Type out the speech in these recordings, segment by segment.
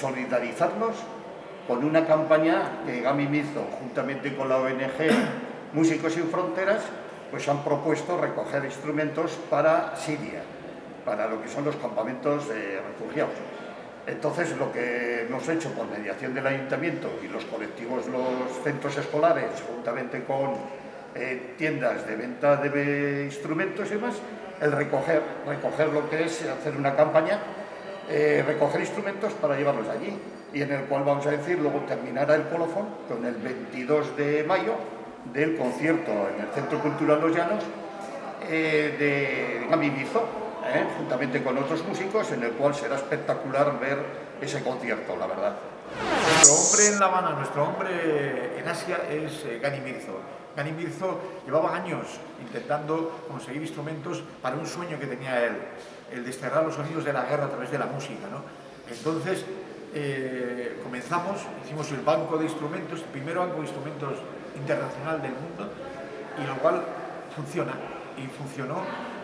solidarizarnos con una campaña que Gani Mirzo, juntamente con la ONG Músicos sin Fronteras, pues han propuesto recoger instrumentos para Siria, para lo que son los campamentos de refugiados. Entonces, lo que hemos hecho por mediación del ayuntamiento y los colectivos, los centros escolares, juntamente con tiendas de venta de instrumentos y demás, el recoger lo que es hacer una campaña, recoger instrumentos para llevarlos allí, y en el cual vamos a decir, luego terminará el colofón con el 22 de mayo del concierto en el Centro Cultural Los Llanos de Gani Mirzo, juntamente con otros músicos, en el cual será espectacular ver ese concierto, la verdad. Nuestro hombre en La Habana, nuestro hombre en Asia es Gani Mirzo. Gani Mirzo llevaba años intentando conseguir instrumentos para un sueño que tenía él, el desterrar los sonidos de la guerra a través de la música, ¿no? Entonces comenzamos, hicimos el banco de instrumentos, el primer banco de instrumentos internacional del mundo, y lo cual funciona, y funcionó,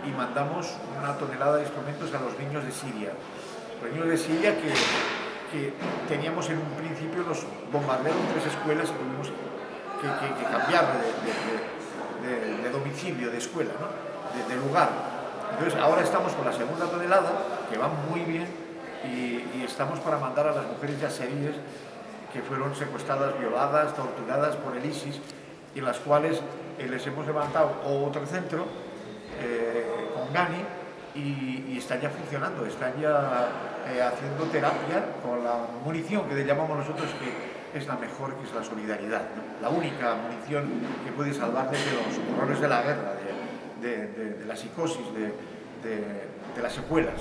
y mandamos 1 tonelada de instrumentos a los niños de Siria. Los niños de Siria que teníamos en un principio, los bombardearon 3 escuelas y tuvimos que cambiar de domicilio, de escuela, ¿no? de lugar. Entonces ahora estamos con la 2.000 tonelada, que va muy bien, y estamos para mandar a las mujeres yaseríes que fueron secuestradas, violadas, torturadas por el ISIS, y las cuales les hemos levantado otro centro con Gani, y están ya funcionando, están ya haciendo terapia con la munición que le llamamos nosotros, que es la mejor, que es la solidaridad, ¿no? La única munición que puede salvarles de los horrores de la guerra, de la psicosis, de las secuelas.